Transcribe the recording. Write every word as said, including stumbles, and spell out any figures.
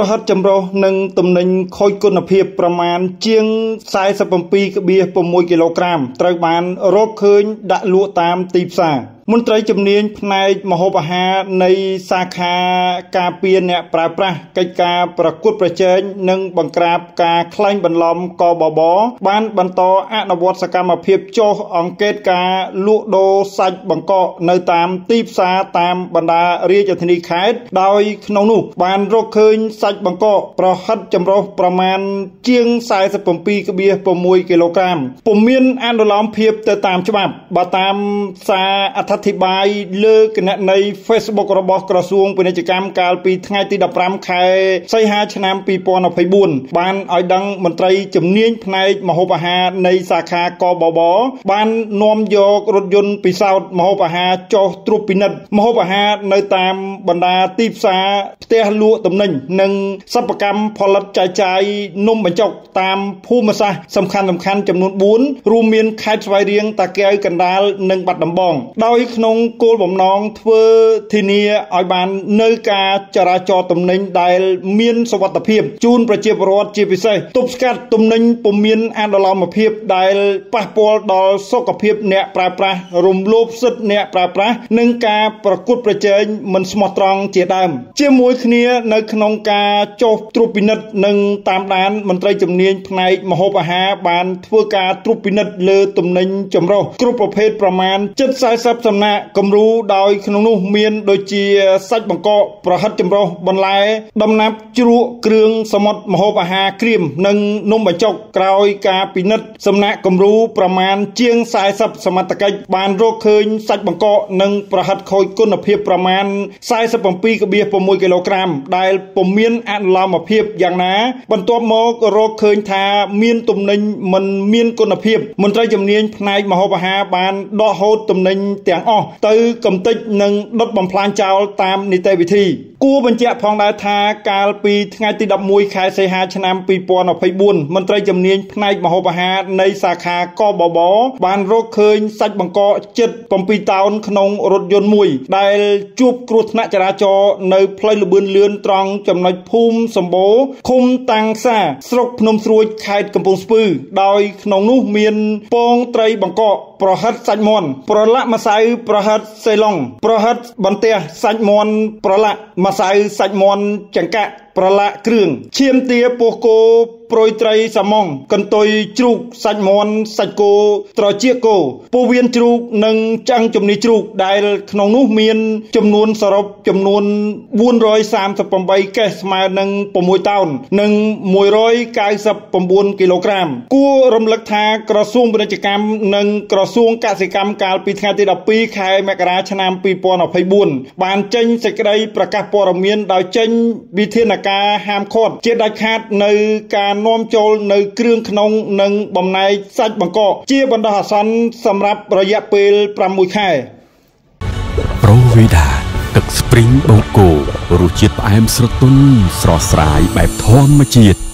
ประหัตจำเราหนึ่งตำแหน่งคอยกุนเพียบประมาณเชียงสายสับปัมปีกเบียประมวยกิโลกรัมตระบานรบคืนดะลัวตามตีบสามุนตรจำเนียนในมโหปหาในสาขากาเปียนเนี่ยปราประกิจการประกุดประเจนหนึ่งบังกราบกาคล้ายบันลอมกบบบานบรรทออนวัตกรรมเพียบโจองเกตกาลุโดสัจบังเกาะในตามตีบสาตามบรรดาเรียจธนีขายโดยขนมนุบานโรคคืนสัจบังเกาะประหัตจำรอประมาณเจียงสายสับปีกเบียประมวยกิโลกรัมปุ่มเมียนอันดลอมเพียบแต่ตามฉบับบตามสาอัฐอธิบายเลิกในเฟซบุ๊กระบบกระทรวงพิจารณาการปีทั้งไงติดดับรำคายไซฮาชนามปีปอนอภัยบุญบ้านอ้อยดังมนตรีจำเนียนในมโหปหาในสาขากบบบบ้านนอมยกรถยนต์ปีเศร้ามโหปหาโจตรุปินัดมโหปหาในตามบรรดาตีบสาเตะลัวตำแหน่งหนึ่งสัปกรรมพลัดใจใจนุ่มบรรจบตามผู้มาซะสำคัญสำคัญจำนวนบุญรูมีนคายสวายเรียงตะเกียกันดาลหนึ่งบัดดำบองโดยขนมโกลบ่มน้องเพื่อทีนี้อ้อยบานเนื้อกาจราจรตำแหน่งได้เมียนสวัสดิเพียบจูนประเจี๊ยบรอดเจี๊ยบใส่ตุบสกัดตำแหน่งปุ่มเมียนอันดลอมเพียบได้ป้าปอลดอลโซกเพียบเนี่ยปลาปลารวมลบสุดเนี่ยปลาปลาเนื้อกาประกุดประเจี๊ยมันสมตรองเจี๊ยดำเจี๊ยมวยทีนี้ในขนมกาโจตรูปินัดหนึ่งตามด้านมันไตรจำเนียนในมโหปหาบานเพื่อกาตรูปินัดเลือตำแหน่งจำเรากรุ๊ปประเภทประมาณเจ็ดสายซับสำนักกำรู้โดยขนมนุ่มเมียนโดยเจียสัจบังเกาะประหัตจำเราบรรลัยดำนับจุลเครื่องสมดมโหปหาครีมหนึ่งนมบรรจบกราวกาปินัดสำนักกำรู้ประมาณเจียงสายซับสมัตกิจบานโรคคืนสัจบังเกาะหนึ่งประหัตคอยก้นอภิบประมาณสายสับปีกเบียประมวยกิโลกรัมได้ปมเมียนอันลามอภิบอย่างน้าบรรทบมกโรคคืนทาเมียนตุ่มหนึ่งมันเมียนก้นอภิบมันไตรจำเนียนในมโหปหาบานดอโหตุ่มหนึ่งเตียงอ้อตือกำติดหนึ่งรถบำพลานเจ้าตามนิติวิธีกู้บัญชีพองดาทาการปีทั้งไงติดดับมวยขายเสียหายชนะปีปอนอภัยบุญมันไตรจำเนียนในมโหปหาในสาขากบบบานโรคเคยสัจบังเกาะเจ็ดปมปีตาวนขนมรถยนต์มวยได้จูบกรุธนาจราจรในพลอยระเบิดเลือนตรองจำนวนภูมิสมบูรณ์คุมตังซาสรกพนมสรวยขายกำปงสปือโดยขนมนุ่มเมียนปองไตรบังเกาะประหัตสัจมอนประละมาสายประหัตไซลองประหัตบันเตียสัจมอนประละมาสายสัจมอนจังกะประละเครื่องเชียมเตียโปโกโปรยไตรสมองกันตอยจุกสัจมอนสัจโกตรอเจียโกปูเวียนจุกหนึ่งจังจำนีจุกได้ขนมนุ่มเมียนจำนวนสรบจำนวนบุญร้อยสามสิบปมใบแกสมาหนึ่งปมวยเต้าหนึ่งมวยร้อยกายสับปมบุญกิโลกรัมกู้รำลักทากระทรวงประจกรรมหนึ่งกระทรวงเกษตรกรรมการปีทางติดปีขายแมกราชนามปีปอนอภัยบุญบานเจนสกได้ประกาศปรมีนดาวเจนวิเทนกาหามโคตรเจดคาดในการน้อมโจลในเครื่องขนมหนึ่งบ่มในสัจบังเกาะเจียบรรดาสันสำหรับระยะเปลปรำมุยไข่โรวิดาตึกสปริงโบโกรูจิตไอมสระตุนสรอสายแบบทอมมาจิต